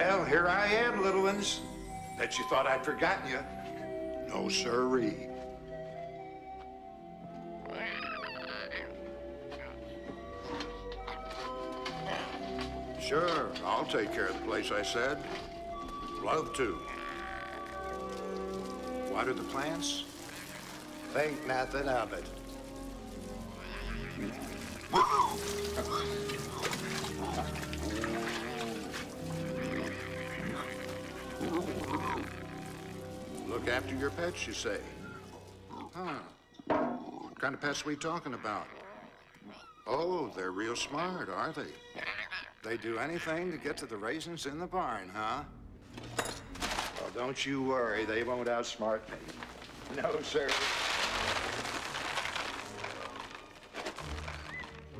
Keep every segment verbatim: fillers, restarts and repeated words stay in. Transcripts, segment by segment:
Well, here I am, little ones. Bet you thought I'd forgotten you. No sirree. Sure, I'll take care of the place, I said. Love to. Water the plants? Think nothing of it. Look after your pets, you say? Huh. What kind of pets are we talking about? Oh, they're real smart, aren't they? They do anything to get to the raisins in the barn, huh? Well, don't you worry. They won't outsmart me. No, sir.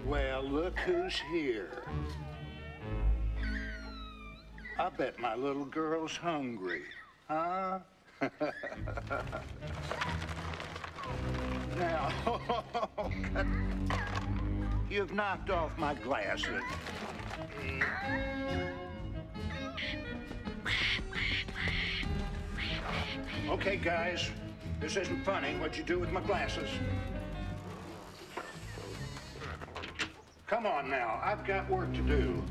Well, look who's here. I bet my little girl's hungry, huh? Now, you've knocked off my glasses. Okay, guys, this isn't funny. What'd you do with my glasses? Come on now, I've got work to do.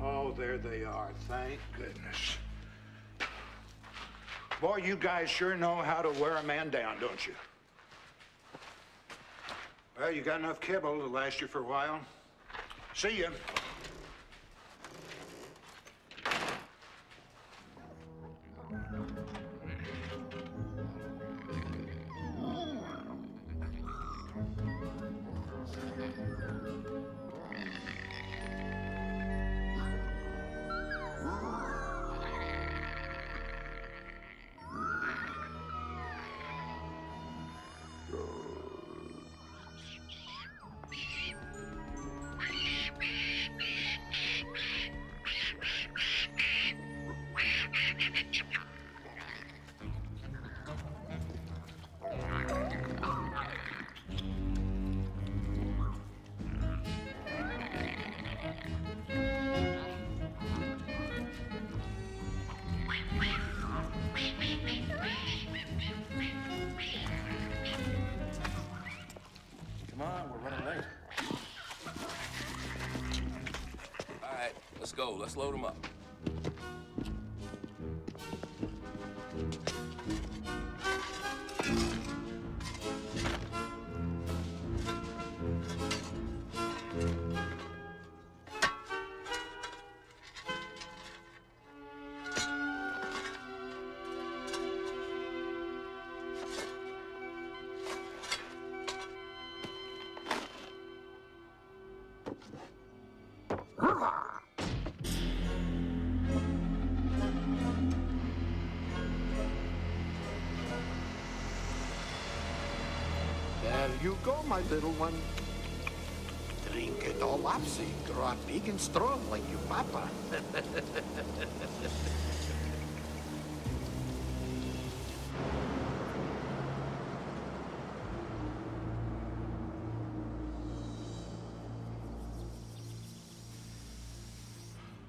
Oh, there they are, thank goodness. Boy, you guys sure know how to wear a man down, don't you? Well, you got enough kibble to last you for a while. See ya. Go, let's load them up. You go, my little one. Drink it all up, so you grow up big and strong like your papa.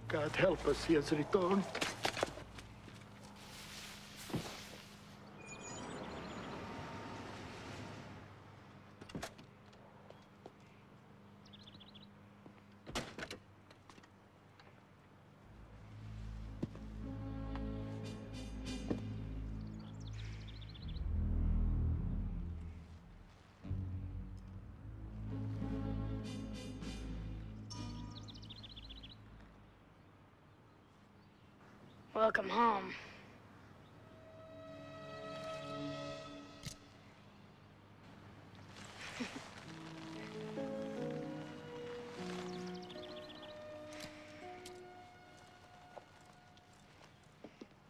God help us, he has returned. Welcome home.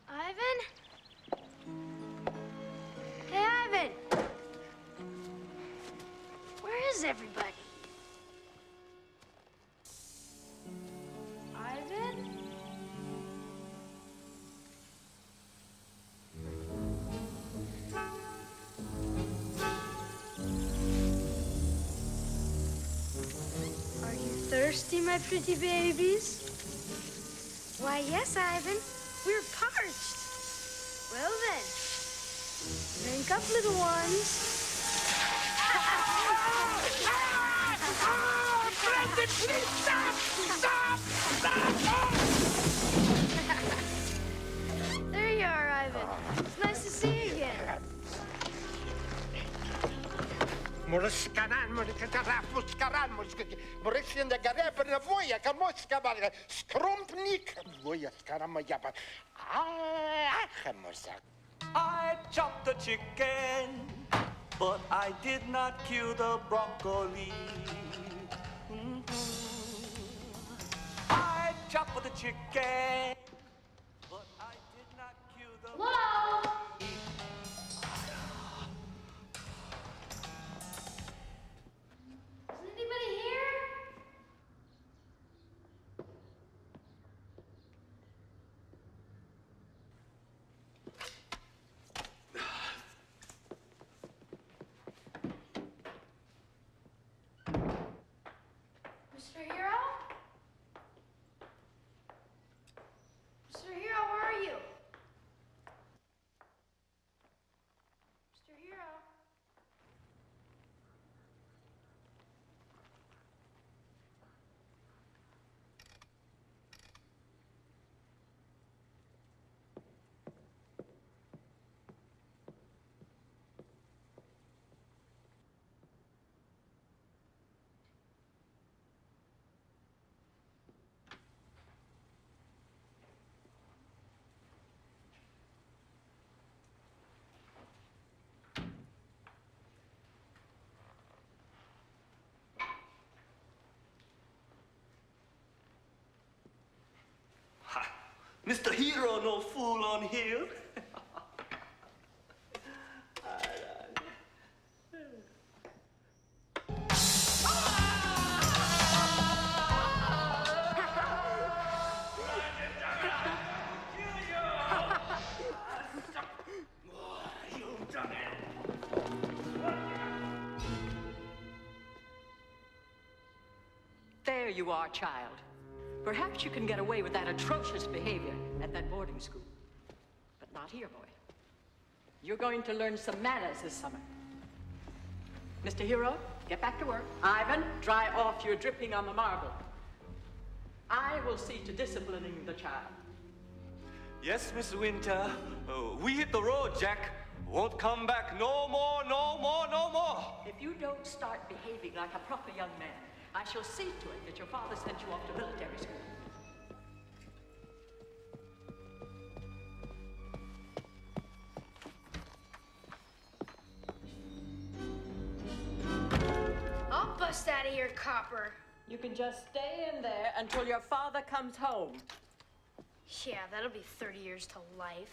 Ivan? Hey, Ivan! Where is everybody? My pretty babies. Why, yes, Ivan. We're parched. Well, then. Drink up, little ones. Oh, Brendan, please stop! Stop! Stop! Oh. There you are, Ivan. It's nice to see you again. Murskaran, murskara, muskaran, murskara, murskara, pervoya, kamoska, skrumpnik, voya, skaramayaba. I chopped the chicken, but I did not kill the broccoli. Mm-hmm. I chopped the chicken, but I did not kill the. Whoa! Mister Hero, no fool on hill. There you are, child. Perhaps you can get away with that atrocious behavior at that boarding school. But not here, boy. You're going to learn some manners this summer. Mister Hero, get back to work. Ivan, dry off your dripping on the marble. I will see to disciplining the child. Yes, Miss Winter. Uh, we hit the road, Jack. Won't come back no more, no more, no more. If you don't start behaving like a proper young man, I shall see to it that your father sent you off to military school. I'll bust out of here, copper. You can just stay in there until your father comes home. Yeah, that'll be thirty years to life.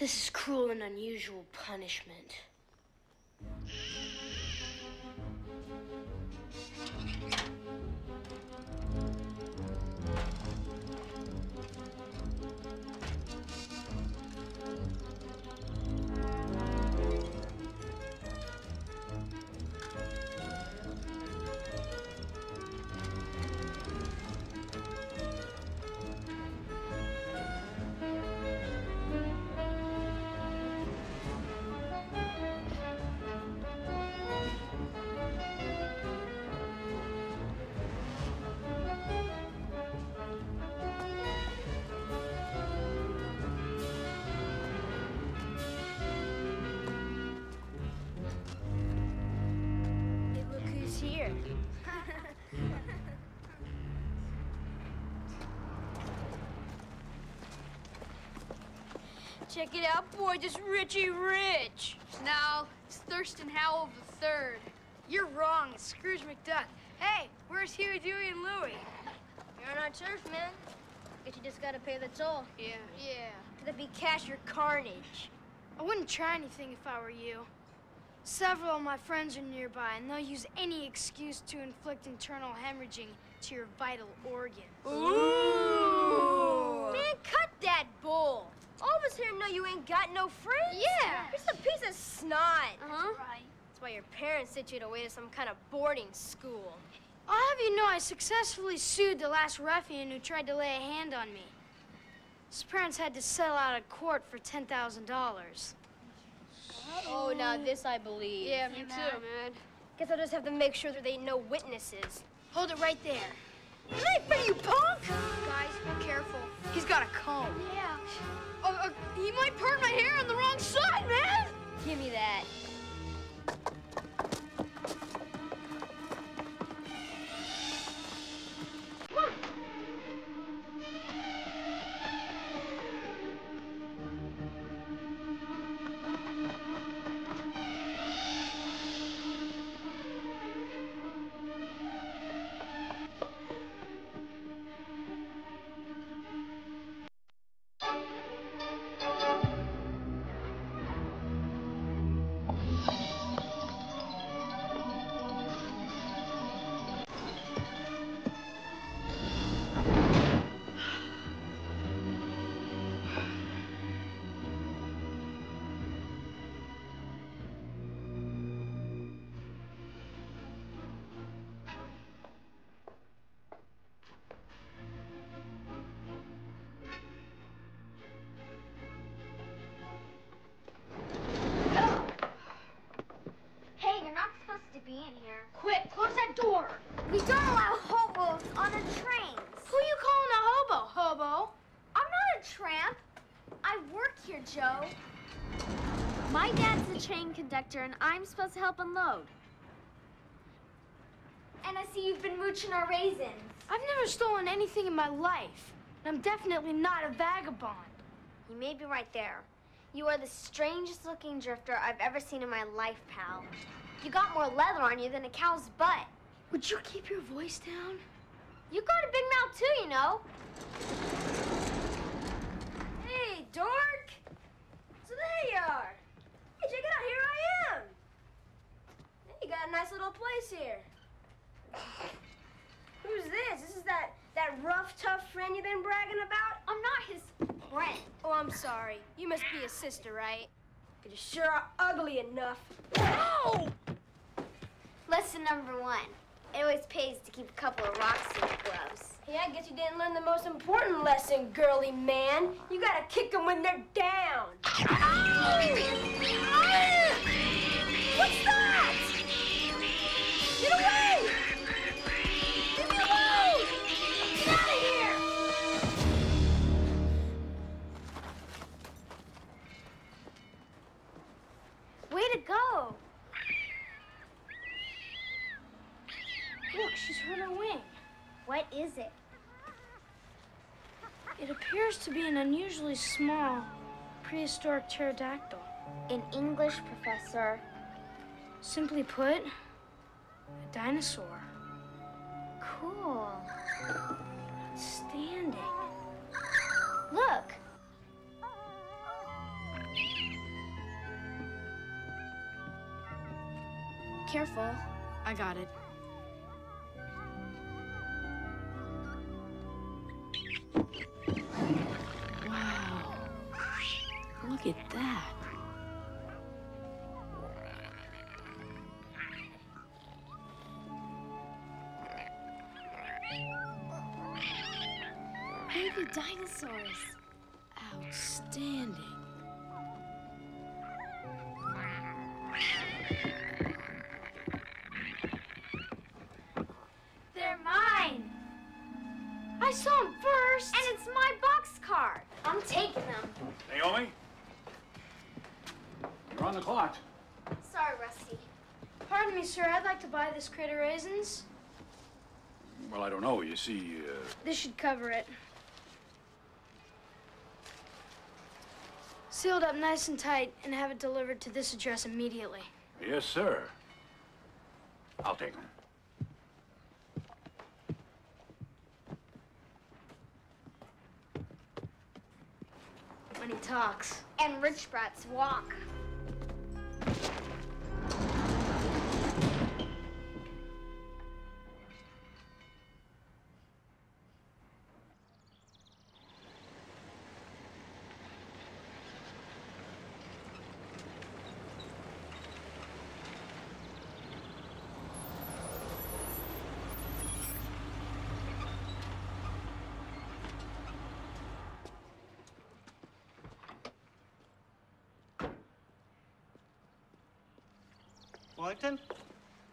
This is cruel and unusual punishment. Check it out, boy, this Richie Rich. No, it's Thurston Howell the Third. You're wrong, it's Scrooge McDuck. Hey, where's Huey, Dewey, and Louie? You're on our turf, man. Guess you just gotta pay the toll. Yeah. Yeah. Gonna be cash or carnage. I wouldn't try anything if I were you. Several of my friends are nearby, and they'll use any excuse to inflict internal hemorrhaging to your vital organs. Ooh! Man, cut that bull! All of us here know you ain't got no friends. Yeah! You're just a piece of snot. Uh-huh. That's right. That's why your parents sent you away to some kind of boarding school. I'll have you know I successfully sued the last ruffian who tried to lay a hand on me. His parents had to settle out of court for ten thousand dollars. Oh, now this I believe. Yeah, me too, man. Guess I'll just have to make sure that there ain't no witnesses. Hold it right there. Hey, buddy, you punk! Guys, be careful. He's got a comb. Yeah. Uh, uh, he might part my hair on the wrong side, man! Give me that. And I'm supposed to help unload. And I see you've been mooching our raisins. I've never stolen anything in my life. And I'm definitely not a vagabond. You may be right there. You are the strangest looking drifter I've ever seen in my life, pal. You got more leather on you than a cow's butt. Would you keep your voice down? You got a big mouth too, you know. Hey, dork. So there you are. Hey, check it out, here I am! Hey, you got a nice little place here. Who's this? This is that, that rough, tough friend you've been bragging about? I'm not his friend. Oh, I'm sorry. You must be his sister, right? Because you sure are ugly enough. Ow! Lesson number one. It always pays to keep a couple of rocks in your gloves. Yeah, I guess you didn't learn the most important lesson, girly man. You gotta kick them when they're down. Ow! Ow! What's that? Get away! Get me away! Get out of here! Way to go! Look, she's hurt her wing. What is it? It appears to be an unusually small prehistoric pterodactyl. An English professor. Simply put, a dinosaur. Cool. Outstanding. Look. Careful. I got it. Wow. Look at that. Baby dinosaurs. Outstanding. They're mine. I saw them first. And it's my boxcar. I'm taking them. Naomi? You're on the clock. Sorry, Rusty. Pardon me, sir. I'd like to buy this crate of raisins. Well, I don't know. You see, uh... this should cover it. Sealed up nice and tight and have it delivered to this address immediately. Yes, sir. I'll take them. talks. And rich brats walk. Wellington?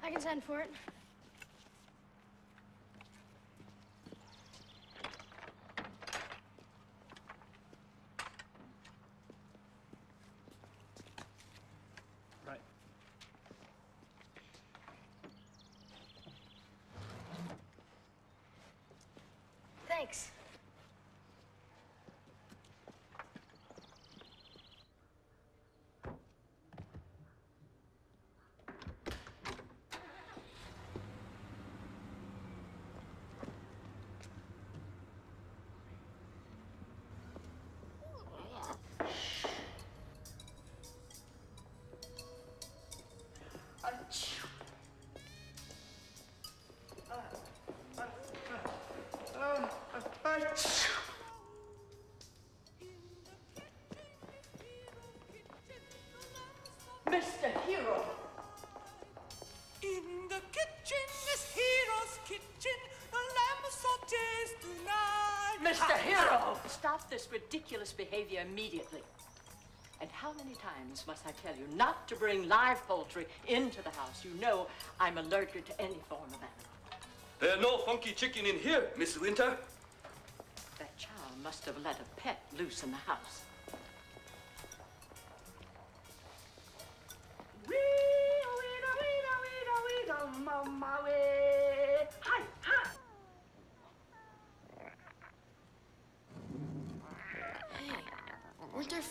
I can send for it. Right. Thanks. Mister Hero. In the kitchen, Miss Hero's kitchen, a lamb sautés tonight. Mister Hero! Stop this ridiculous behavior immediately. And how many times must I tell you not to bring live poultry into the house? You know I'm allergic to any form of animal. There's no funky chicken in here, Miss Winter. That child must have let a pet loose in the house.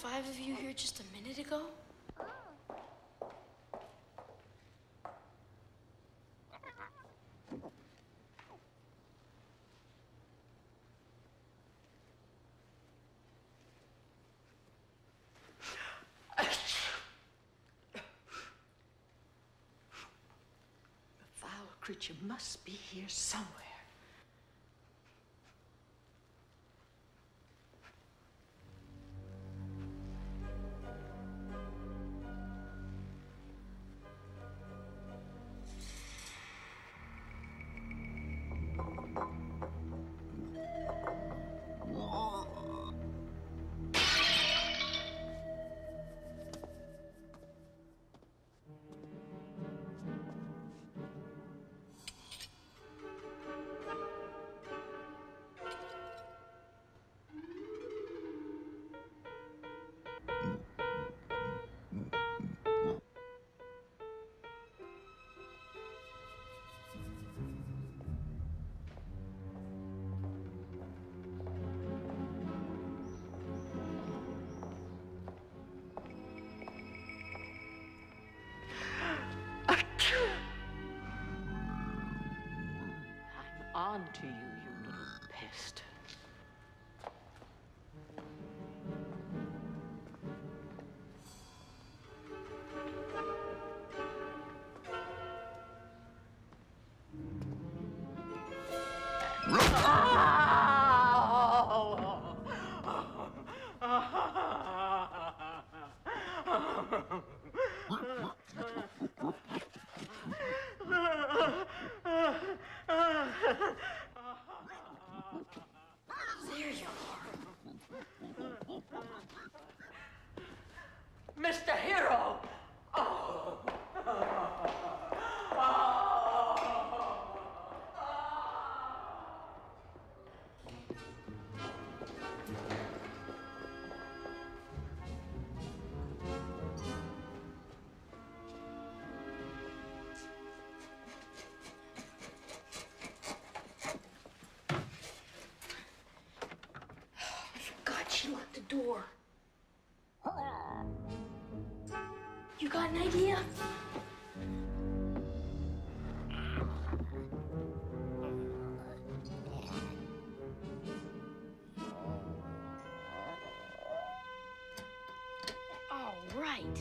Five of you here just a minute ago? The foul creature must be here somewhere. On to you, you little pest. Door. You got an idea? right.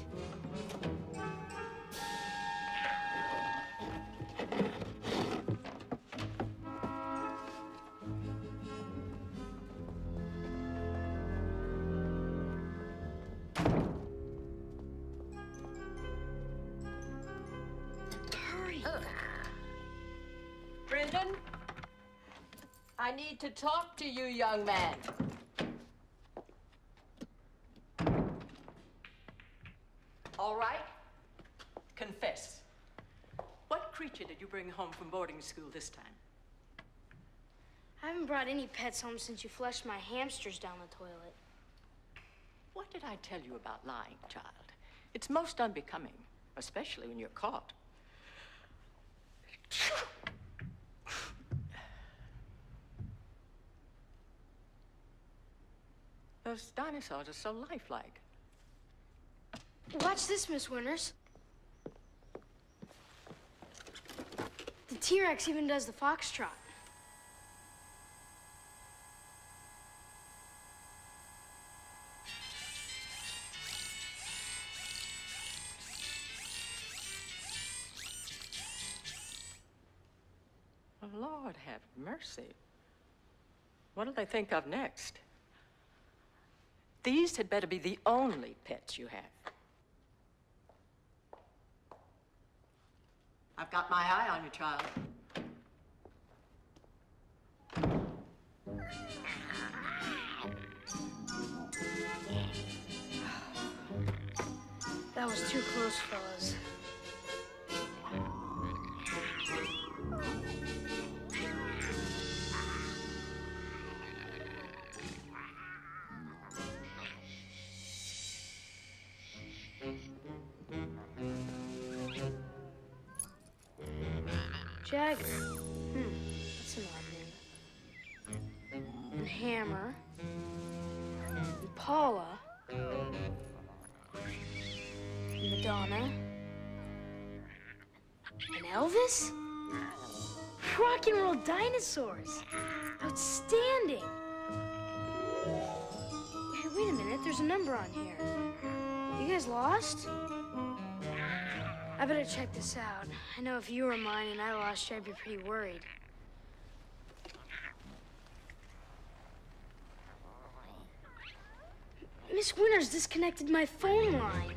Brendan, I need to talk to you, young man. All right, confess. What creature did you bring home from boarding school this time? I haven't brought any pets home since you flushed my hamsters down the toilet. What did I tell you about lying, child? It's most unbecoming, especially when you're caught. Those dinosaurs are so lifelike. Watch this, Miss Winters. The T-Rex even does the foxtrot. Oh, Lord have mercy. What do they think of next? These had better be the only pets you have. I've got my eye on you, child. That was too close, fellas. Jagger. Hmm, that's an odd name. And Hammer. And Paula. And Madonna. And Elvis? Rock and roll dinosaurs. Outstanding. Hey, wait a minute, there's a number on here. You guys lost? I better check this out. I know if you were mine and I lost you, I'd be pretty worried. Miss Winters disconnected my phone line.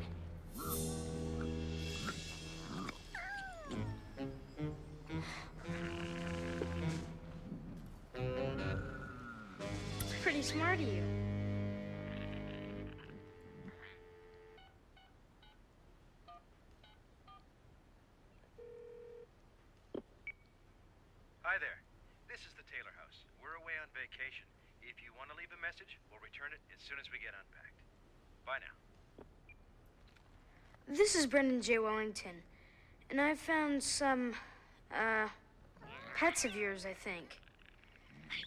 It's pretty smart of you. This is Brendan J. Wellington, and I found some, uh, pets of yours, I think.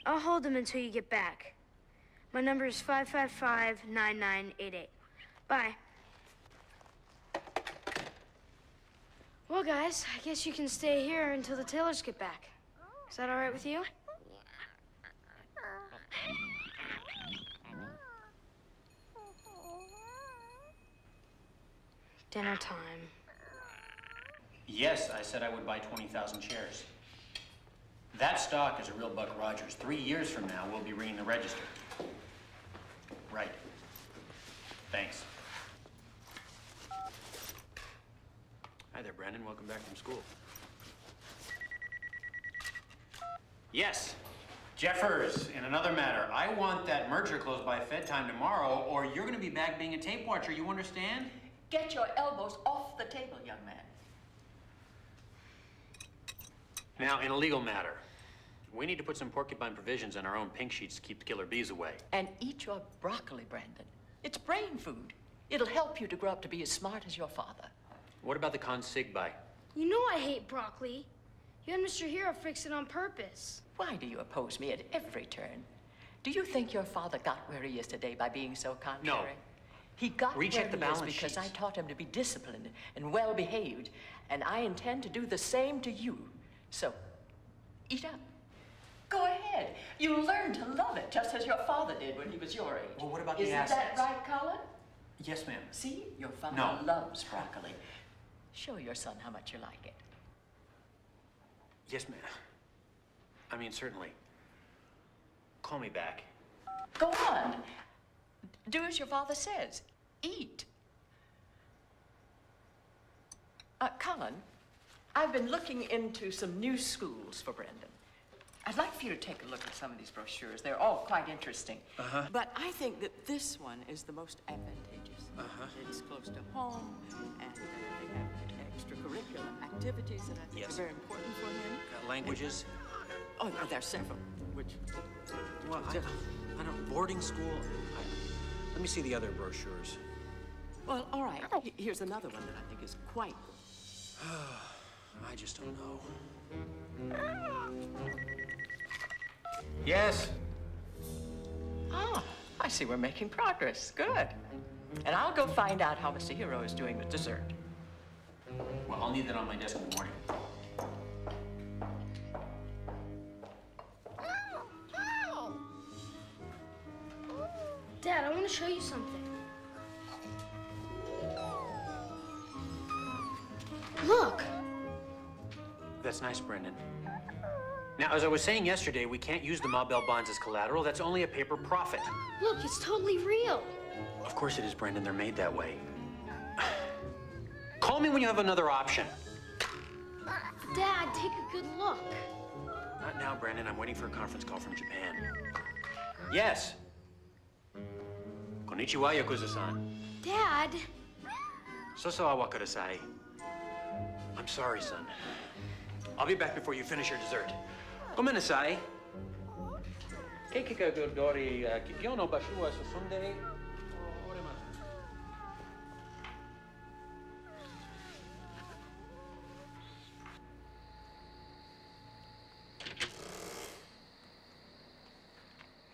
I'll hold them until you get back. My number is five five five, nine nine eight eight. Bye. Well, guys, I guess you can stay here until the Taylors get back. Is that all right with you? Dinner time. Yes, I said I would buy twenty thousand shares. That stock is a real Buck Rogers. Three years from now, we'll be reading the register. Right. Thanks. Hi there, Brendan. Welcome back from school. Yes. Jeffers, in another matter, I want that merger closed by Fed time tomorrow, or you're going to be back being a tape watcher. You understand? Get your elbows off the table, young man. Now, in a legal matter, we need to put some porcupine provisions in our own pink sheets to keep the killer bees away. And eat your broccoli, Brendan. It's brain food. It'll help you to grow up to be as smart as your father. What about the consig bite? You know I hate broccoli. You and Mister Hero fixed it on purpose. Why do you oppose me at every turn? Do you think your father got where he is today by being so contrary? No. He got where he is because I taught him to be disciplined and well-behaved, and I intend to do the same to you. So, eat up. Go ahead. You learn to love it, just as your father did when he was your age. Well, what about the assets? Isn't that right, Colin? Yes, ma'am. See, your father no. loves broccoli. Show your son how much you like it. Yes, ma'am. I mean, certainly. Call me back. Go on. Do as your father says. Eat. Uh, Colin, I've been looking into some new schools for Brendan. I'd like for you to take a look at some of these brochures. They're all quite interesting. Uh-huh. But I think that this one is the most advantageous. Uh-huh. It's close to home, and uh, they have extracurricular activities, and I think yes. are very important for him. Uh, languages? And, oh, there are several, which... Well, I, I don't... Boarding school? I, let me see the other brochures. Well, all right. Oh. Here's another one that I think is quite good. I just don't know. Yes. Ah, I see we're making progress. Good. And I'll go find out how Mister Hero is doing with dessert. Well, I'll need that on my desk in the morning. Dad, I want to show you something. Look. That's nice, Brendan. Now, as I was saying yesterday, we can't use the Ma Bell bonds as collateral. That's only a paper profit. Look, it's totally real. Of course it is, Brendan. They're made that way. Call me when you have another option. Dad, take a good look. Not now, Brendan. I'm waiting for a conference call from Japan. Yes. Konnichiwa, Yakuza-san. Dad. Sosawa kudasai. I'm sorry, son. I'll be back before you finish your dessert. Gomenasai.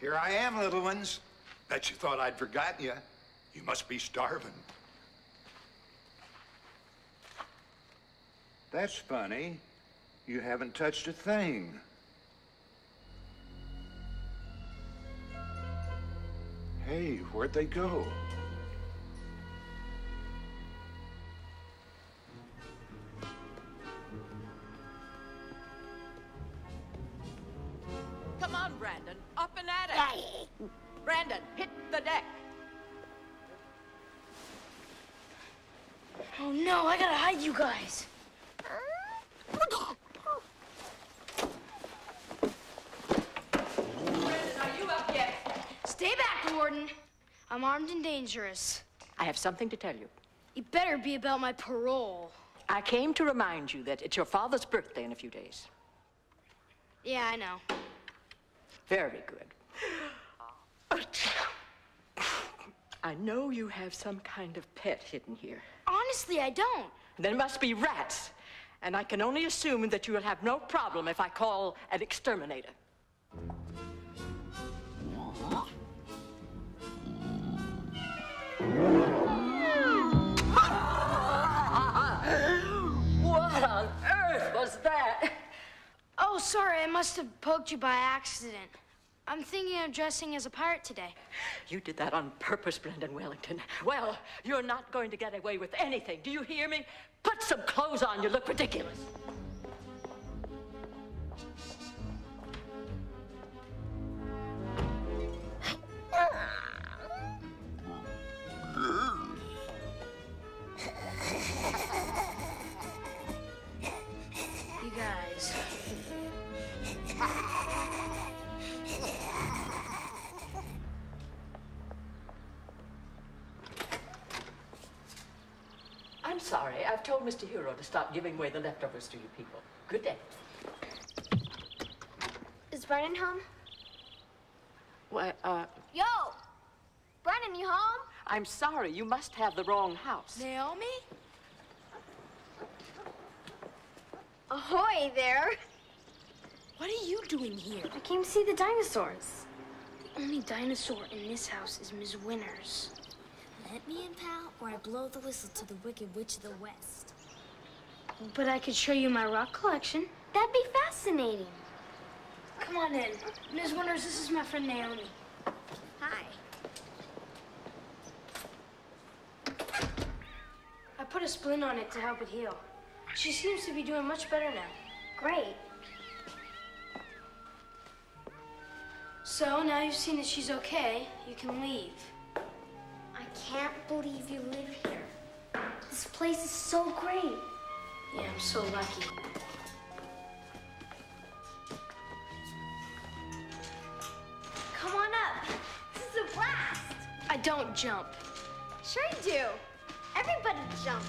Here I am, little ones. Bet you thought I'd forgotten you. You must be starving. That's funny. You haven't touched a thing. Hey, where'd they go? Come on, Brendan. Up and at it. Brendan, hit the deck. Oh, no. I gotta hide you guys. Stay back, Warden. I'm armed and dangerous. I have something to tell you. It better be about my parole. I came to remind you that it's your father's birthday in a few days. Yeah, I know. Very good. I know you have some kind of pet hidden here. Honestly, I don't. There must be rats. And I can only assume that you will have no problem if I call an exterminator. What on earth was that? Oh, sorry, I must have poked you by accident. I'm thinking of dressing as a pirate today. You did that on purpose, Brendan Wellington. Well, you're not going to get away with anything. Do you hear me? Put some clothes on. You look ridiculous. You guys. I'm sorry. I've told Mister Hero to stop giving away the leftovers to you people. Good day. Is Brendan home? What, uh... Yo! Brendan, you home? I'm sorry. You must have the wrong house. Naomi? Ahoy there. What are you doing here? I came to see the dinosaurs. The only dinosaur in this house is Miss Winters. Let me in, pal, or I blow the whistle to the Wicked Witch of the West. But I could show you my rock collection. That'd be fascinating. Come on in. Miss Winters, this is my friend Naomi. Hi. I put a splint on it to help it heal. She seems to be doing much better now. Great. So, now you've seen that she's okay, you can leave. I can't believe you live here. This place is so great. Yeah, I'm so lucky. Come on up. This is a blast. I don't jump. Sure you do. Everybody jumps.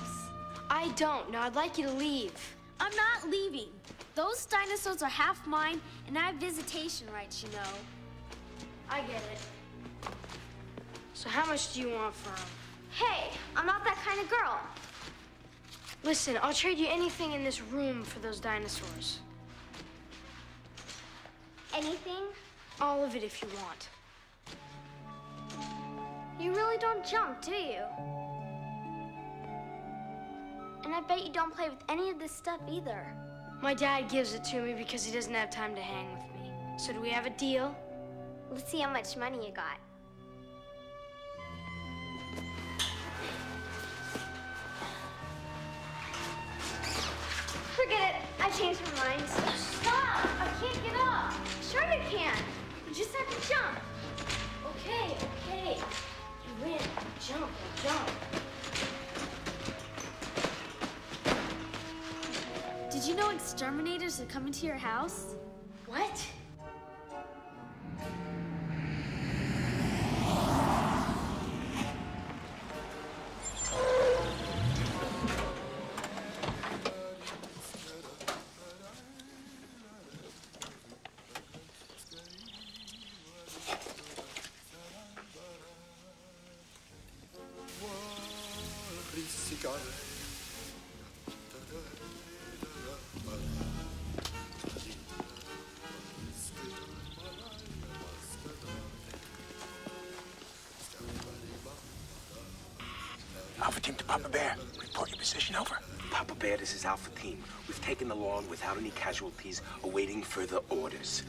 I don't. Now, I'd like you to leave. I'm not leaving. Those dinosaurs are half mine, and I have visitation rights, you know. I get it. So how much do you want for him? Hey, I'm not that kind of girl. Listen, I'll trade you anything in this room for those dinosaurs. Anything? All of it if you want. You really don't jump, do you? And I bet you don't play with any of this stuff either. My dad gives it to me because he doesn't have time to hang with me. So do we have a deal? Let's see how much money you got. Forget it. I changed my mind. Stop! I can't get up. Sure you can. You just have to jump. Okay, okay. You win. Jump, jump. Did you know exterminators are coming to your house? What? Alpha team to Papa Bear. Report your position, over. Papa Bear, this is Alpha team. We've taken the lawn without any casualties, awaiting further orders.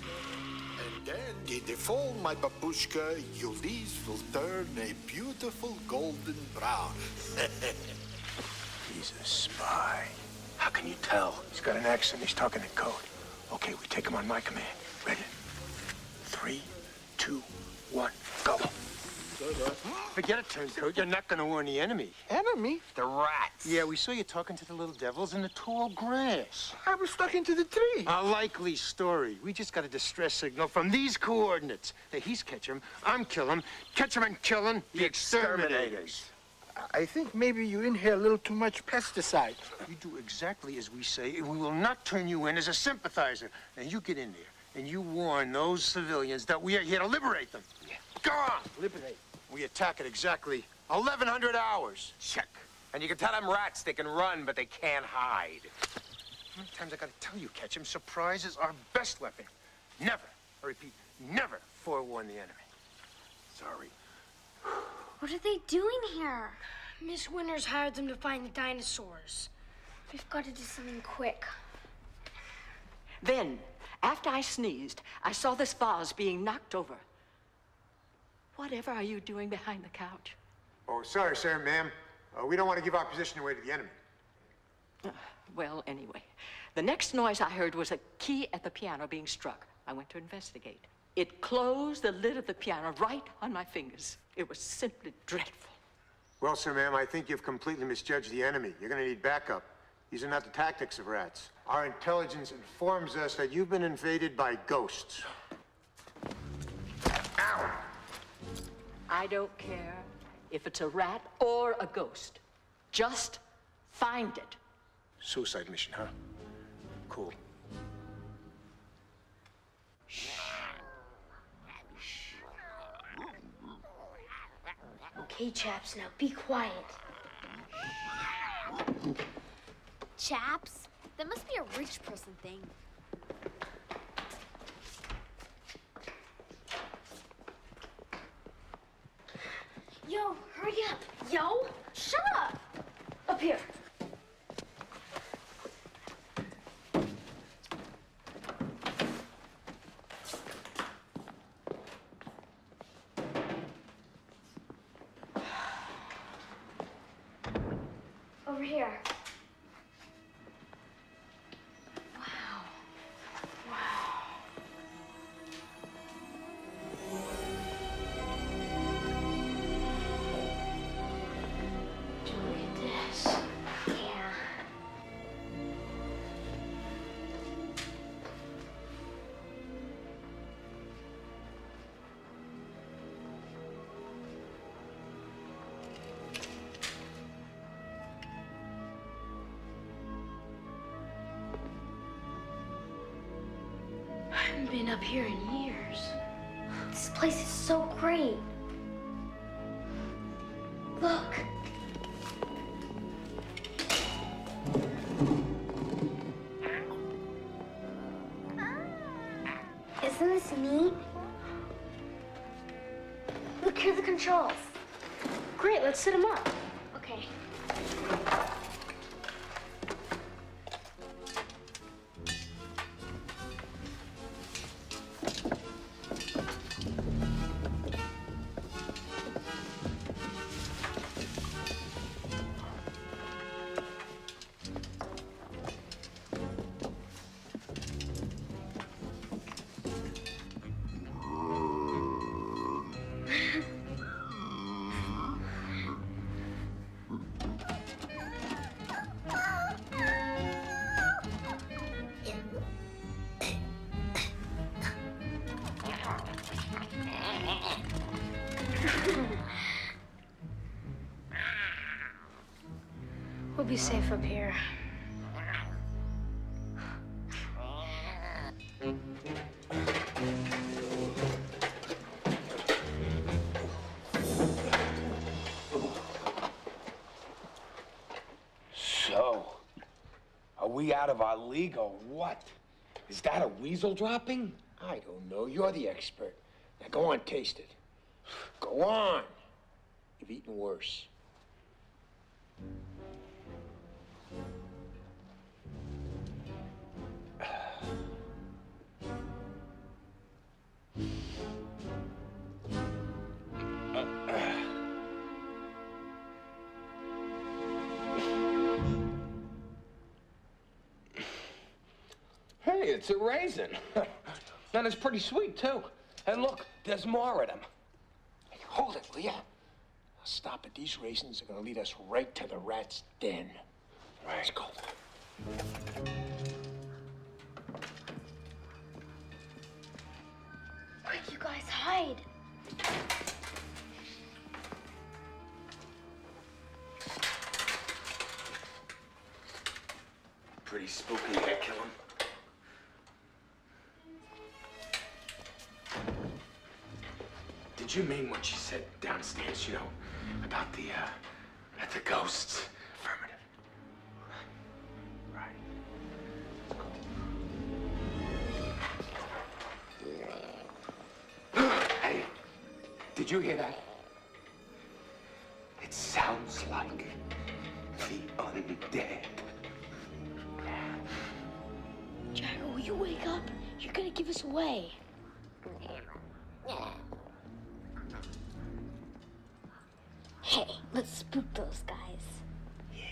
And then, did they fall, my babushka, your leaves will turn a beautiful golden brown. He's a spy. How can you tell? He's got an accent, he's talking in code. Okay, we take him on my command. Ready? Three, two, one, go. Forget it, Turncoat. You're not going to warn the enemy. Enemy? The rats. Yeah, we saw you talking to the little devils in the tall grass. I was stuck into the tree. A likely story. We just got a distress signal from these coordinates. That he's catch him, I'm kill him, catch him and kill him, the, the exterminators. exterminators. I think maybe you inhale a little too much pesticide. You do exactly as we say, and we will not turn you in as a sympathizer. Now, you get in there, and you warn those civilians that we are here to liberate them. Yeah. Go on. Liberate. We attack at exactly eleven hundred hours. Check. And you can tell them rats, they can run, but they can't hide. How many times I gotta tell you, Ketchum, surprise is our best weapon. Never, I repeat, never forewarn the enemy. Sorry. What are they doing here? Miss Winters hired them to find the dinosaurs. We've got to do something quick. Then, after I sneezed, I saw this vase being knocked over. Whatever are you doing behind the couch? Oh, sorry, sir, ma'am. Uh, we don't want to give our position away to the enemy. Uh, well, anyway, the next noise I heard was a key at the piano being struck. I went to investigate. It closed the lid of the piano right on my fingers. It was simply dreadful. Well, sir, ma'am, I think you've completely misjudged the enemy. You're going to need backup. These are not the tactics of rats. Our intelligence informs us that you've been invaded by ghosts. Ow! I don't care if it's a rat or a ghost. Just find it. Suicide mission, huh? Cool. Shh. Okay, chaps, now be quiet. Chaps? That must be a rich person thing. Yo, hurry up. Yo, shut up. Up here. Over Over here. Been up here in years. This place is so great. Look. Isn't this neat? Look, here are the controls. Great, let's set them up. Okay. We'll be safe up here. So, are we out of our league or what? Is that a weasel dropping? I don't know. You're the expert. Now go on, taste it. Go on. You've eaten worse. Hey, it's a raisin. And it's pretty sweet, too. And look, there's more of them. Hey, hold it, will ya? Now stop it. These raisins are gonna lead us right to the rat's den. Right. Let's go. Quick, you guys, hide. Pretty spooky, I kill him. Did you mean what she said downstairs, you know, about the, uh, about the ghosts? Affirmative. Right. Right. Hey, did you hear that? It sounds like the undead. Jagger, will you wake up? You're gonna give us away. Hey, let's spook those guys. Yeah.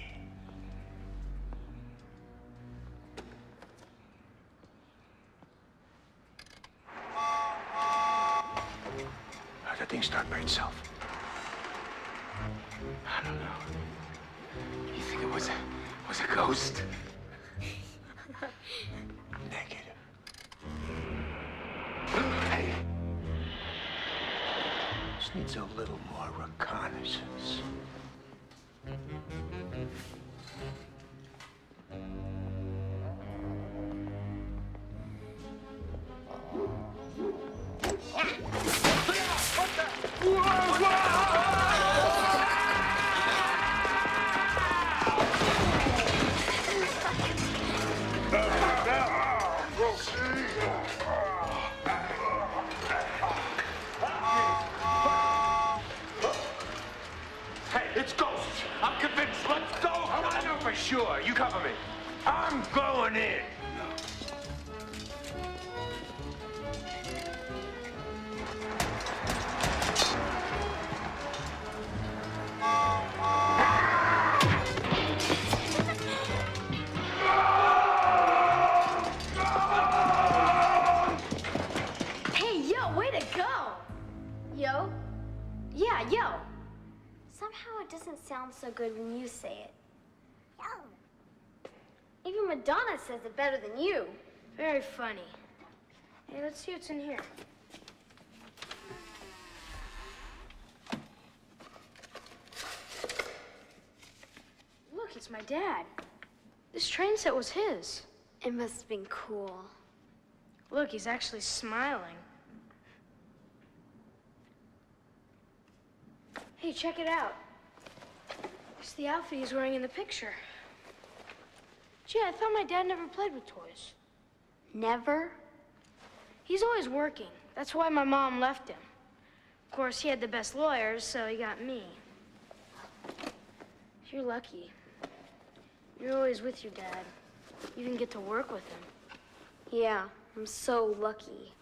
How'd that thing start by itself? I don't know. You think it was a, was a ghost? Negative. Hey. This needs a little more reconnaissance. Sure, you cover me. I'm going in. sound so good when you say it. Yum. Even Madonna says it better than you. Very funny. Hey, let's see what's in here. Look, it's my dad. This train set was his. It must have been cool. Look, he's actually smiling. Hey, check it out. It's the outfit he's wearing in the picture. Gee, I thought my dad never played with toys. Never? He's always working. That's why my mom left him. Of course, he had the best lawyers, so he got me. You're lucky. You're always with your dad. You even get to work with him. Yeah, I'm so lucky.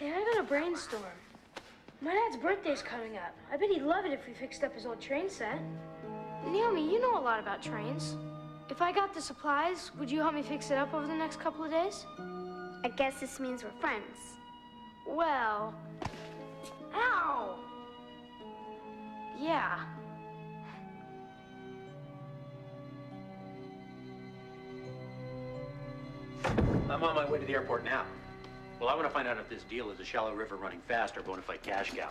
Hey, I gotta brainstorm. My dad's birthday's coming up. I bet he'd love it if we fixed up his old train set. Naomi, you know a lot about trains. If I got the supplies, would you help me fix it up over the next couple of days? I guess this means we're friends. Well, ow! Yeah. I'm on my way to the airport now. Well, I want to find out if this deal is a shallow river running fast or bona fide cash cow.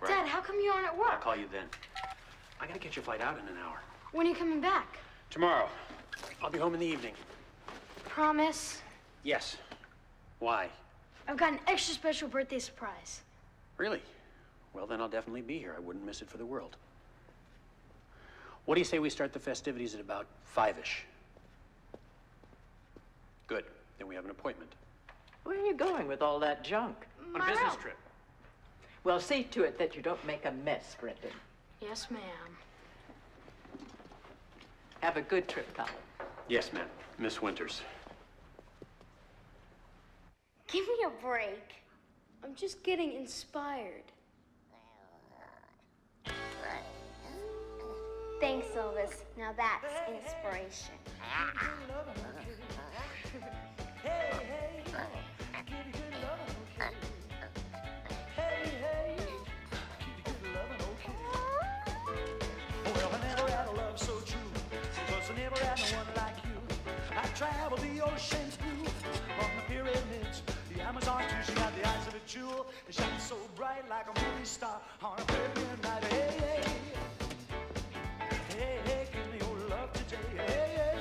Right? Dad, how come you aren't at work? I'll call you then. I gotta get your flight out in an hour. When are you coming back? Tomorrow. I'll be home in the evening. Promise? Yes. Why? I've got an extra special birthday surprise. Really? Well, then I'll definitely be here. I wouldn't miss it for the world. What do you say we start the festivities at about five-ish? Good. Then we have an appointment. Where are you going with all that junk? On a business trip. Well, see to it that you don't make a mess, Brendan. Yes, ma'am. Have a good trip, Colin. Yes, ma'am. Miss Winters. Give me a break. I'm just getting inspired. Thanks, Elvis. Now that's inspiration. Hey, hey, hey, give you good loving, okay? Hey, hey, give you good loving, okay? Well, I never had a love so true, because I never had no one like you. I traveled the ocean's blue, from the pyramids, the Amazon too. She had the eyes of a jewel, and shine so bright like a movie star on a Caribbean night. Hey, hey, hey, hey, give me your love today. Hey, hey,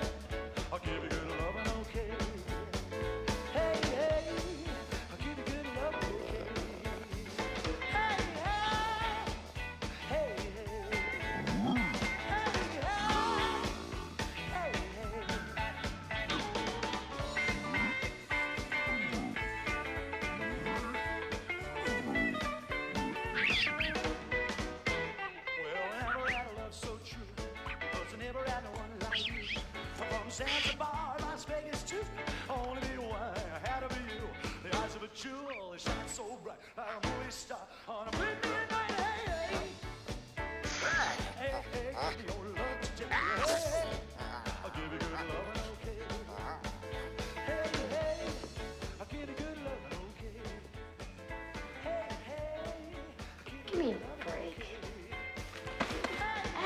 I'll give you good loving, okay? Zanzibar, Las Vegas too. Only be one, I had to be you. The eyes of a jewel, they shine so bright like a movie star on a midnight night. Hey, hey, hey, hey, give me your love today. Hey, hey, I'll give you good love, okay? Hey, hey, I'll give you good love, okay? Hey, hey, I'll give you good love, okay? Hey, hey,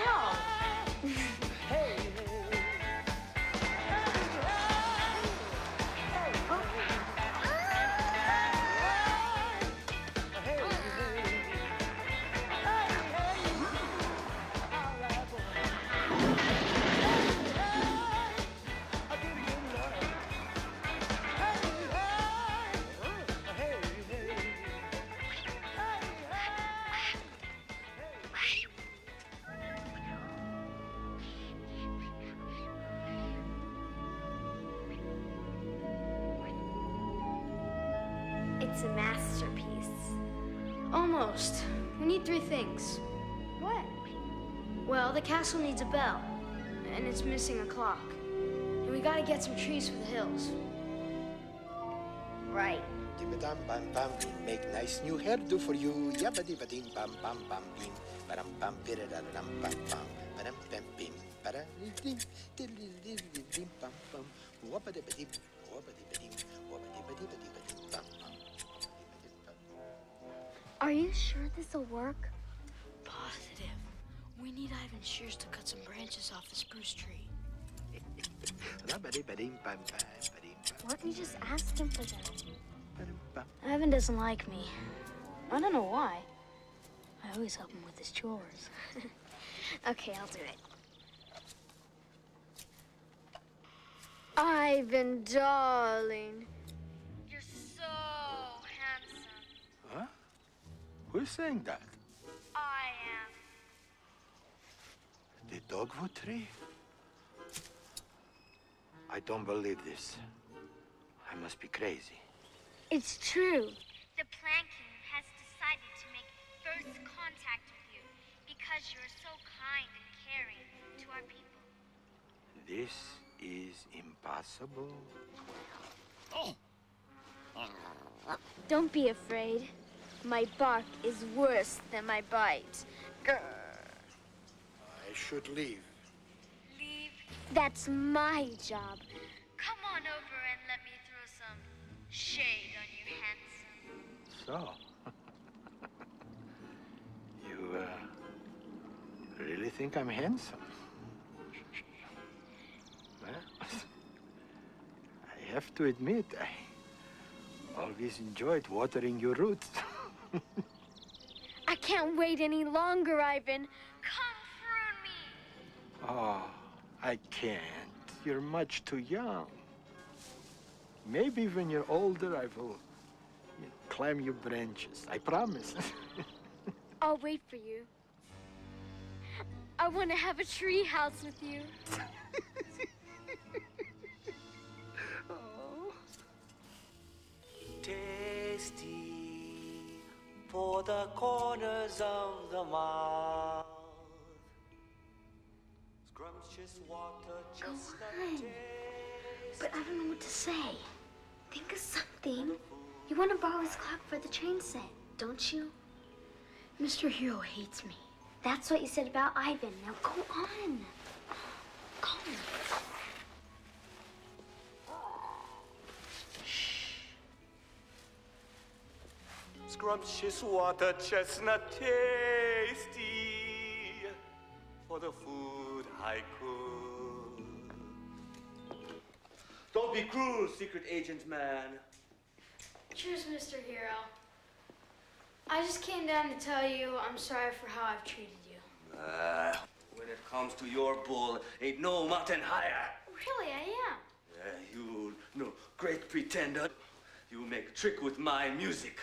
ow! It's a masterpiece. Almost. We need three things. What? Well, the castle needs a bell, and it's missing a clock. And we gotta get some trees for the hills. Right. Dibba-dum bam bam, make nice new hairdo for you. Yabba dibba dim bam bam bam bim, ba-dum bam bida da dum bam bam, ba-dum bam bim, ba-dum dim, dim dim dim bam bam, wabba dibba dim. Are you sure this'll work? Positive. We need Ivan's shears to cut some branches off the spruce tree. Why don't you just ask him for that? Ivan doesn't like me. I don't know why. I always help him with his chores. Okay, I'll do it. Ivan, darling. You're so handsome. Huh? Who's saying that? I am. The dogwood tree? I don't believe this. I must be crazy. It's true. The planking has decided to make first contact with you because you're so kind and caring to our people. This is impossible. Oh. Don't be afraid. My bark is worse than my bite. Grr. I should leave. Leave? That's my job. Come on over and let me throw some shade on you, handsome. So, you uh, really think I'm handsome? Well, I have to admit, I always enjoyed watering your roots. I can't wait any longer, Ivan. Come through me. Oh, I can't. You're much too young. Maybe when you're older, I will you know, climb your branches. I promise. I'll wait for you. I want to have a tree house with you. Oh. Tasty. For the corners of the mouth, scrumptious water, chestnut taste. But I don't know what to say. Think of something. You want to borrow his clock for the train set, don't you? Mister Hero hates me. That's what you said about Ivan. Now go on. Go on. Scrumptious water, chestnut tasty, for the food I cook. Don't be cruel, secret agent man. Cheers, Mister Hero. I just came down to tell you I'm sorry for how I've treated you. Uh, when it comes to your bull, ain't no mountain higher. Really, I am. Uh, you no great pretender. You make trick with my music.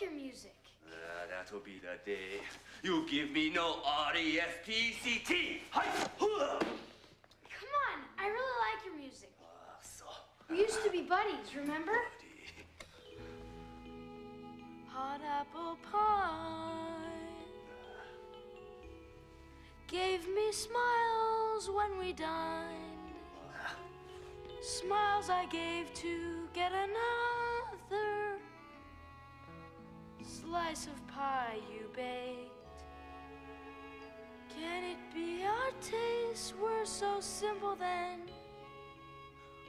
Your music. Uh, that'll be the day. You give me no R E S P C T. Come on, I really like your music. Uh, so, uh, we used to be buddies, remember? Hot apple pie gave me smiles when we dined. Smiles I gave to get another slice of pie you baked. Can it be our tastes were so simple then?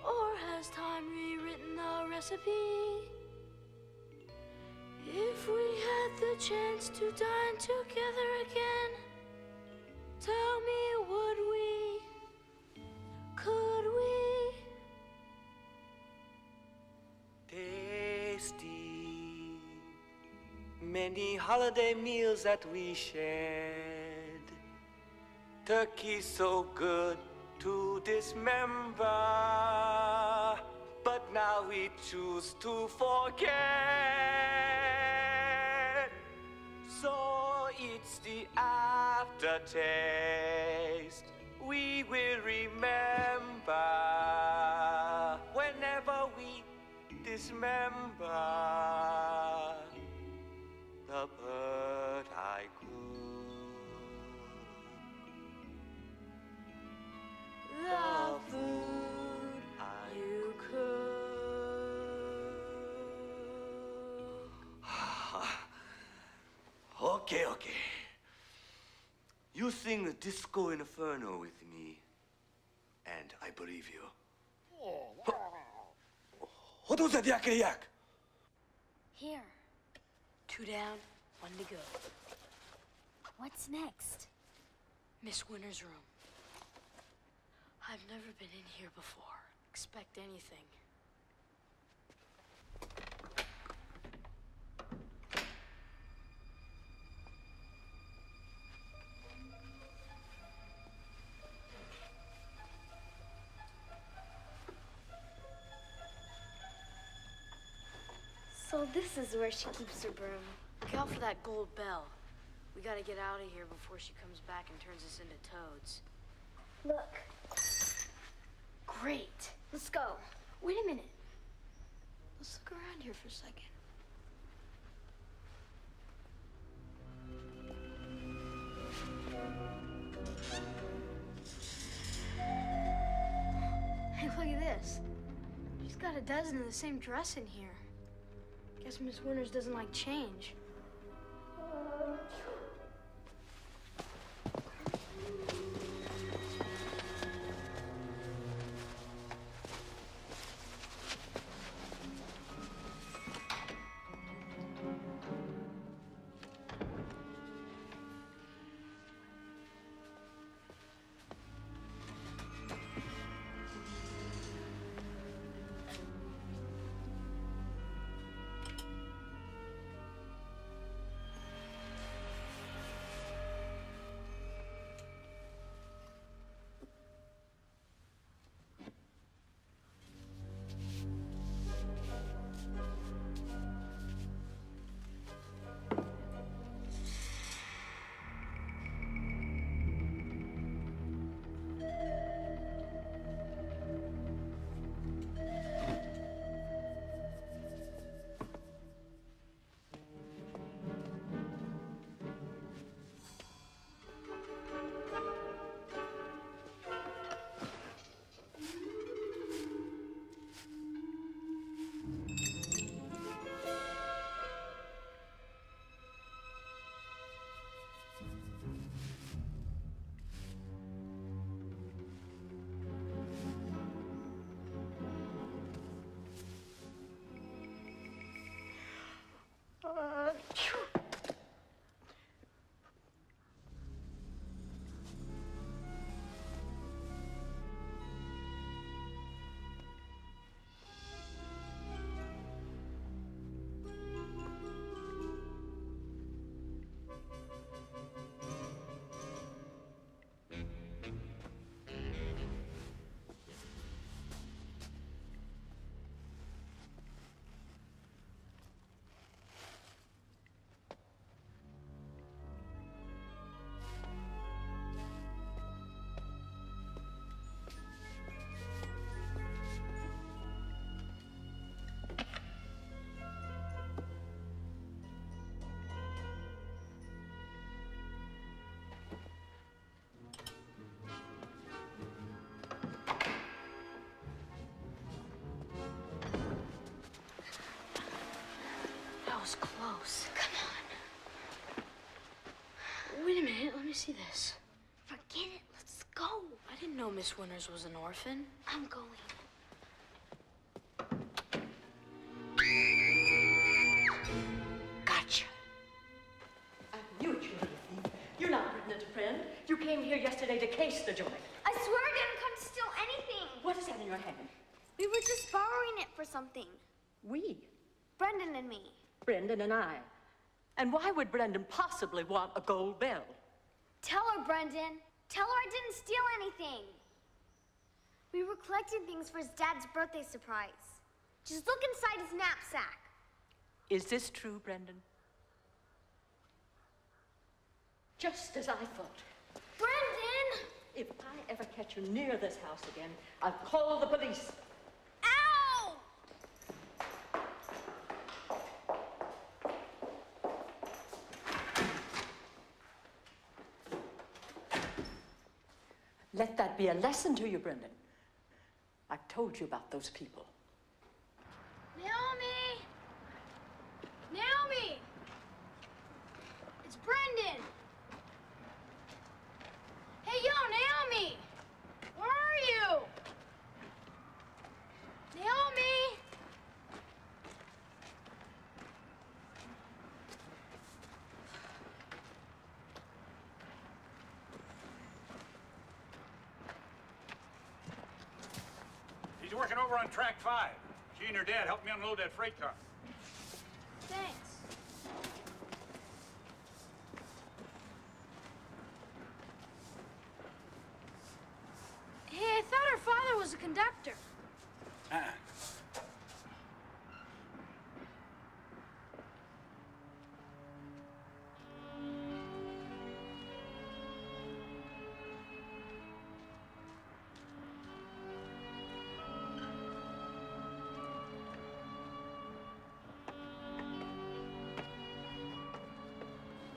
Or has time rewritten the recipe? If we had the chance to dine together again, tell me, would we? Could we? Tasty. Many holiday meals that we shared. Turkey so good to dismember, but now we choose to forget. So it's the aftertaste we will remember whenever we dismember the bird I could, the food I you could. okay, okay. You sing the Disco Inferno with me, and I believe you. Hold that yak yak. Here. Two down, one to go. What's next? Miss Winters' room. I've never been in here before. Expect anything. So this is where she keeps her broom. Look out for that gold bell. We gotta get out of here before she comes back and turns us into toads. Look. Great. Let's go. Wait a minute. Let's look around here for a second. Hey, look at this. She's got a dozen of the same dress in here. Guess Miss Winters doesn't like change. Close. Come on. Wait a minute. Let me see this. Forget it. Let's go. I didn't know Miss Winters was an orphan. I'm going. Gotcha. I knew it, you little thief. You're not Brendan's friend. You came here yesterday to case the joint. I swear I didn't come to steal anything. What is that in your hand? We were just borrowing it for something. We? Brendan and me. Brendan and I. And why would Brendan possibly want a gold bell? Tell her, Brendan. Tell her I didn't steal anything. We were collecting things for his dad's birthday surprise. Just look inside his knapsack. Is this true, Brendan? Just as I thought. Brendan! If I ever catch you near this house again, I'll call the police. Let that be a lesson to you, Brendan. I've told you about those people. Naomi! Naomi! It's Brendan! Hey, yo, Naomi! Where are you? Naomi! working over on track five. She and her dad helped me unload that freight car. Thanks. Hey, I thought her father was a conductor. Uh-uh.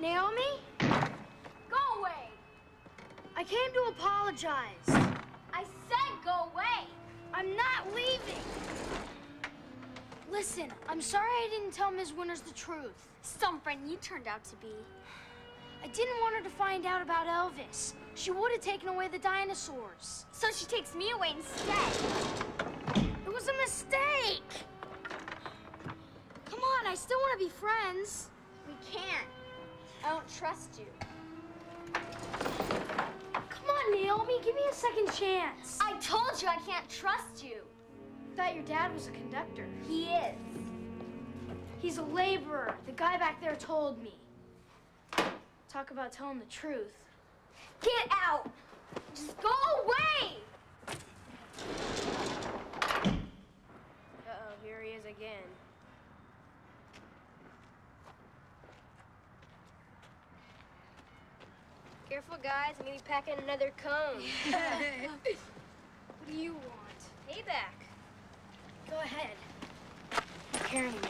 Naomi? Go away! I came to apologize. I said go away! I'm not leaving! Listen, I'm sorry I didn't tell Miz Winters the truth. Some friend you turned out to be. I didn't want her to find out about Elvis. She would have taken away the dinosaurs. So she takes me away instead. It was a mistake! Come on, I still want to be friends. We can't. I don't trust you. Come on, Naomi, give me a second chance. I told you I can't trust you. I thought your dad was a conductor. He is. He's a laborer. The guy back there told me. Talk about telling the truth. Get out! Just go away! Uh-oh, here he is again. Careful, guys. I'm going to be packing another cone. Yeah. What do you want? Payback. Go ahead. I don't care anymore.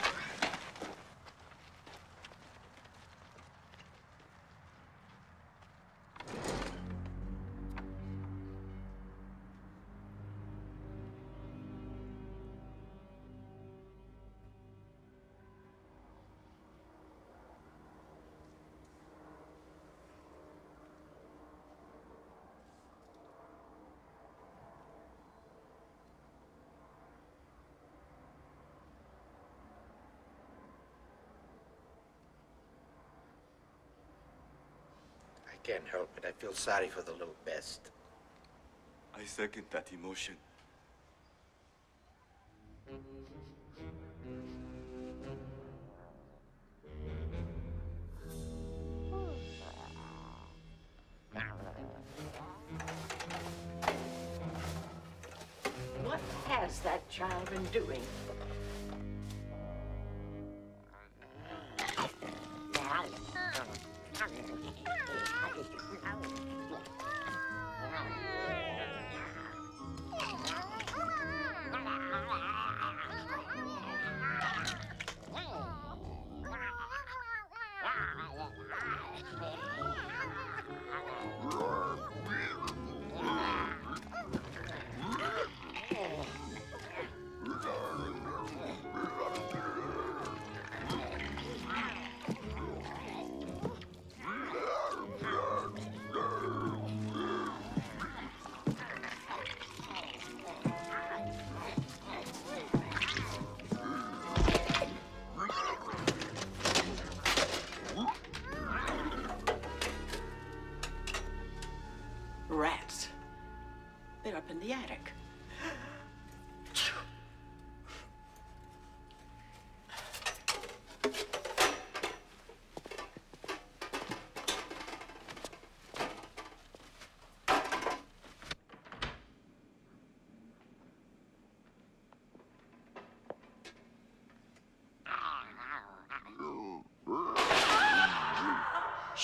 I can't help it. I feel sorry for the little best. I second that emotion. What has that child been doing? The attic.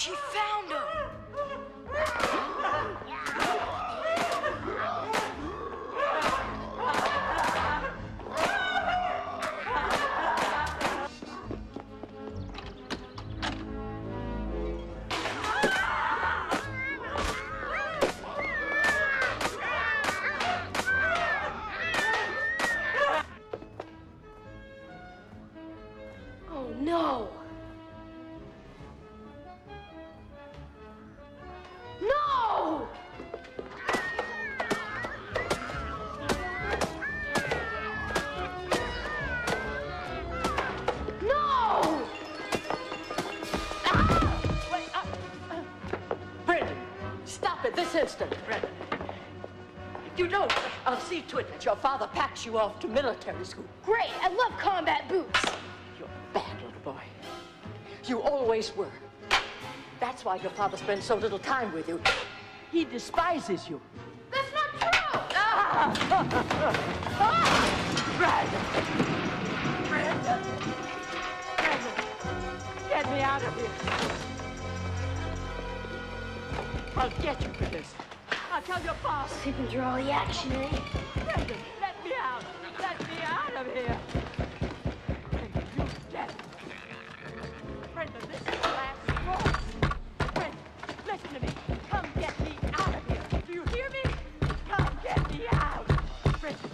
She found him. You know, I'll see to it that your father packs you off to military school. Great. I love combat boots. You're a bad little boy. You always were. That's why your father spends so little time with you. He despises you. That's not true! Ah! Ah! Brandon! Brandon! Brandon! Get me out of here. I'll get you for this. I'll tell your boss. You can draw the action, eh? Brandon, let me out. Let me out of here. And you get me. Brandon, this is the last straw. Brandon, listen to me. Come get me out of here. Do you hear me? Come get me out. Brandon,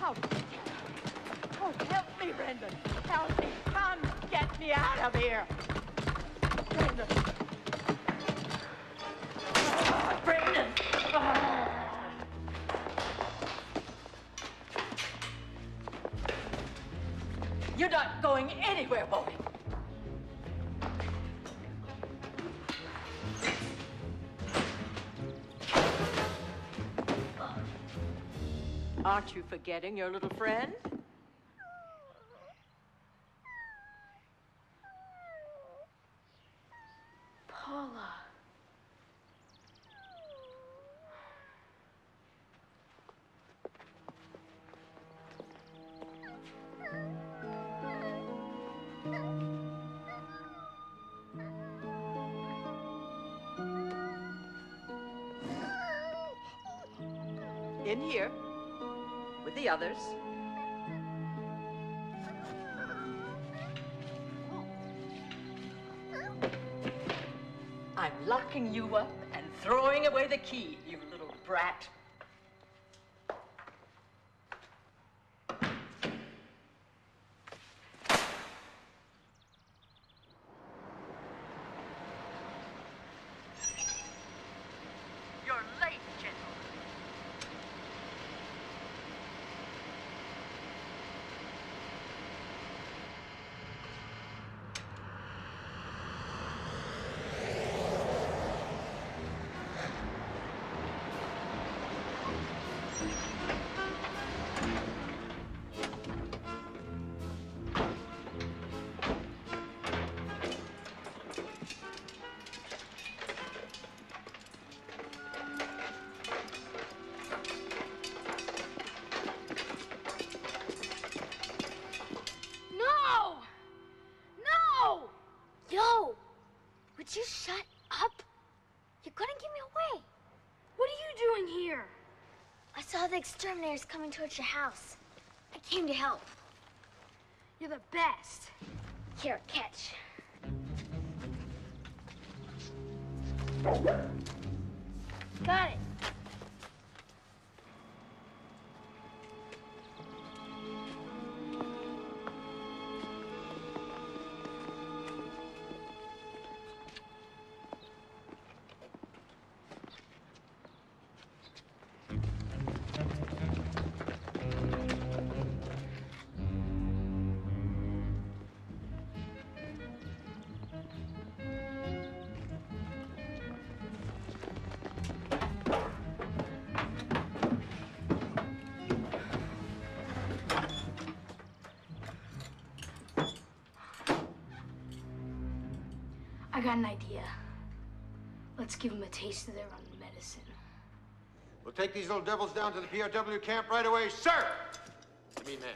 help me. Oh, help me, Brandon. Help me. Come get me out of here. Brandon. Oh, Brandon. Oh. You're not going anywhere, boy. Aren't you forgetting your little friend? Paula. In here. The others. I'm locking you up and throwing away the key, you little brat. The exterminator's coming towards your house. I came to help. You're the best. Here, catch. Got it. I got an idea. Let's give them a taste of their own medicine. We'll take these little devils down to the P O W camp right away, sir! I mean, man.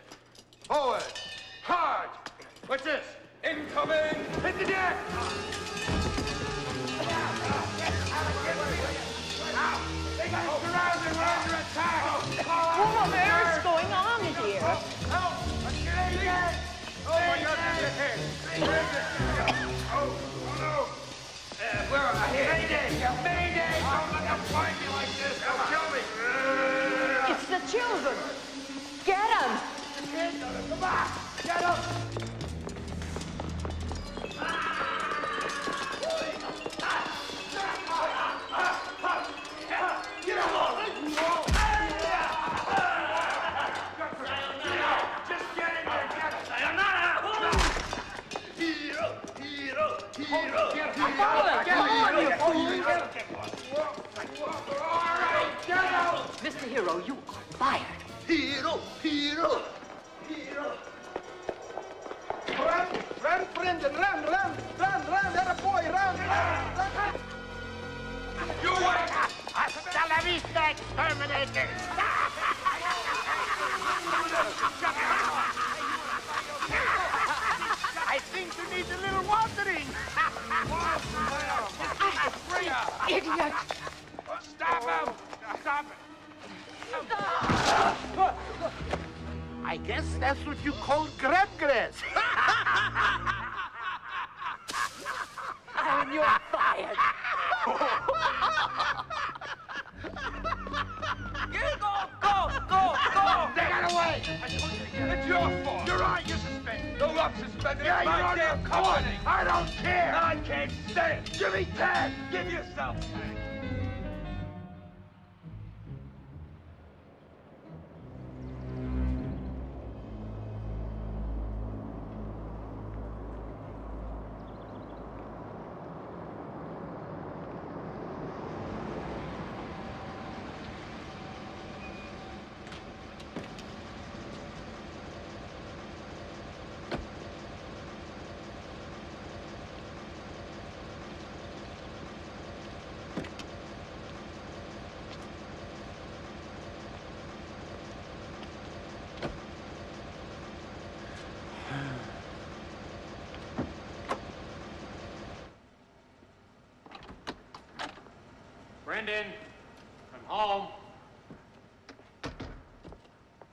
Forward! Hard! What's this? Incoming! Hit the deck! They got surrounded! We're under attack! What on earth is going on here? Oh, my God! Oh! Where am I? Mayday! Mayday! Don't let them find me like this! They'll kill me! It's the children! Get them! Come on! Get them! Get out! Just get in there! Hero! Hero! Hero! Hero! Mister Hero, Hero, you are fired. Hero, Hero, Hero. Run, run, Brendan, run, run, run, run, that boy, run, run, run, run. You are hasta la vista, exterminator. I think you need a little watering. Idiot. Stop him. Stop it. I guess that's what you call crabgrass. And you're fired. Go, go, go, go. They got away. I told you to get it. It's your fault. You're right, you're suspended. No, I'm suspended. Yeah, you're on your company. I don't care. I can't stand it. Give me ten. Give yourself ten. Brendan, I'm home.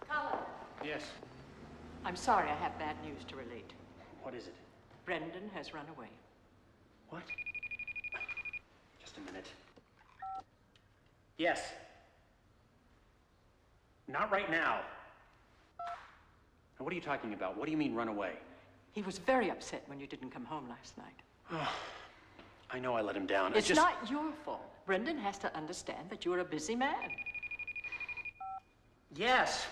Colin. Yes. I'm sorry I have bad news to relate. What is it? Brendan has run away. What? Just a minute. Yes. Not right now. Now, what are you talking about? What do you mean run away? He was very upset when you didn't come home last night. I know I let him down. It's just... not your fault. Brendan has to understand that you're a busy man. Yes.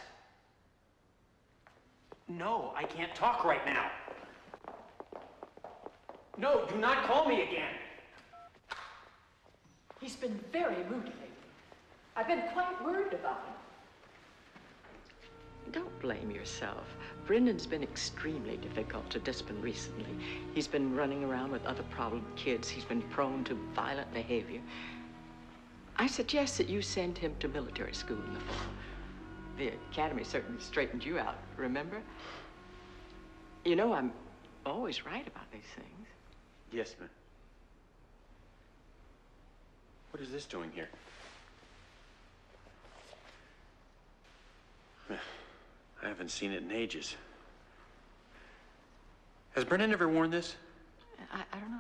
No, I can't talk right now. No, do not call me again. He's been very rude lately. I've been quite worried about him. Don't blame yourself. Brendan's been extremely difficult to discipline recently. He's been running around with other problem kids. He's been prone to violent behavior. I suggest that you send him to military school in the fall. The academy certainly straightened you out, remember? You know, I'm always right about these things. Yes, ma'am. What is this doing here? I haven't seen it in ages. Has Brendan ever worn this? I, I don't know.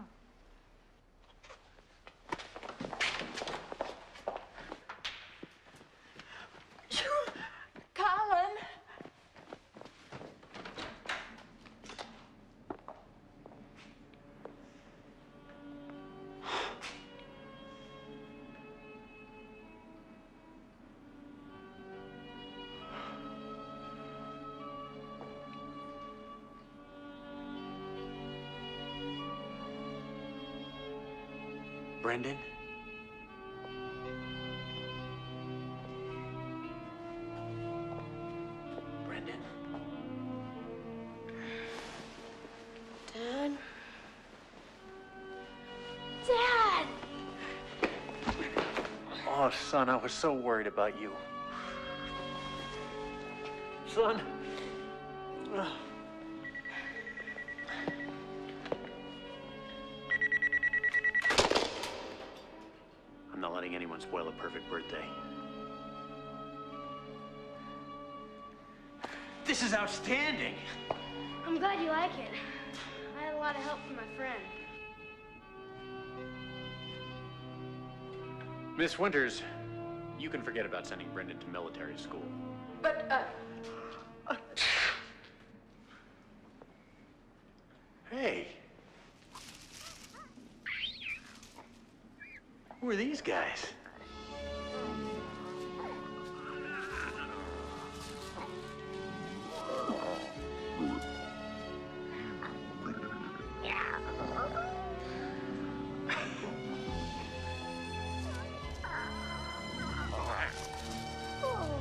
Brendan? Brendan? Dad? Dad! Oh, son, I was so worried about you. Son? Ugh. Spoil a perfect birthday. This is outstanding. I'm glad you like it. I had a lot of help from my friend. Miss Winters, you can forget about sending Brendan to military school. But, uh... uh... Hey. Who are these guys? Oh.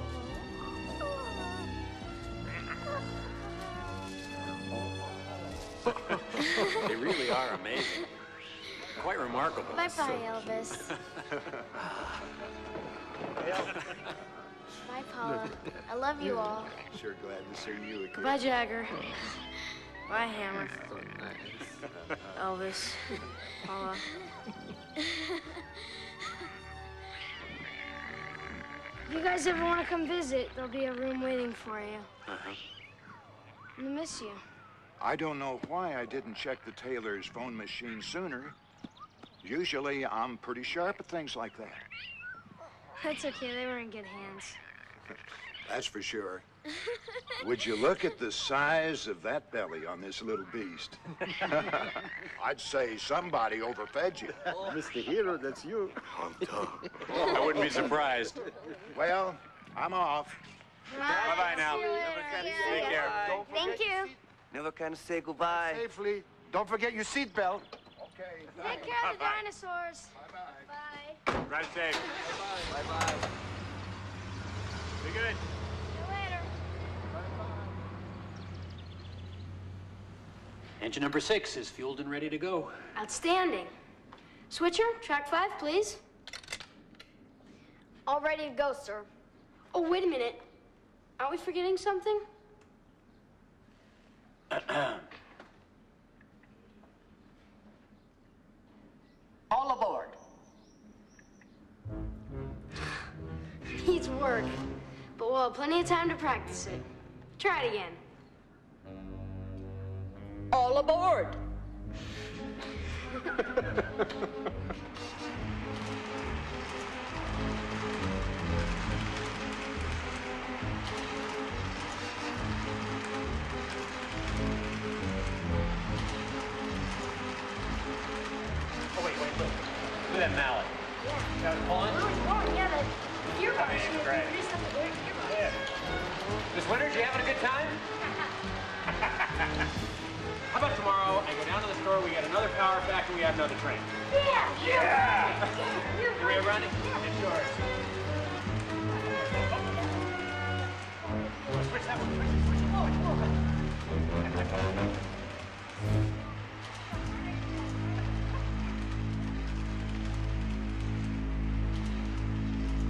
They really are amazing. Quite remarkable. Bye-bye, so Elvis. Bye, Paula. I love you all. Sure glad to see you again. Bye, Jagger. Bye, Hammer. So nice. Elvis. Paula. If you guys ever want to come visit, there'll be a room waiting for you. Uh-huh. I'm gonna miss you. I don't know why I didn't check the tailor's phone machine sooner. Usually, I'm pretty sharp at things like that. That's okay. They were in good hands. That's for sure. Would you look at the size of that belly on this little beast? I'd say somebody overfed you. Oh, Mister Hero, that's you. I'm done. I wouldn't be surprised. Well, I'm off. Bye-bye now. Take care. Thank you. Never kind of say goodbye. Safely. Don't forget your seatbelt. Okay. Take care of the dinosaurs. Bye-bye. Bye. Drive safe. Bye-bye. Bye-bye. Be good. See you later. Bye-bye. Engine number six is fueled and ready to go. Outstanding. Switcher, track five, please. All ready to go, sir. Oh, wait a minute. Aren't we forgetting something? All aboard. Needs work, but we'll have plenty of time to practice it. Try it again. All aboard. That mallet. Yeah. You got it pulling? No, it's pulling, yeah. The gearbox. I mean, right. gearbox. Yeah. Miss Winters, you having a good time? How about tomorrow, I go down to the store, we got another power pack, and we have another train. Yeah! Yeah! Yeah. Can we have running? Yeah. Sure.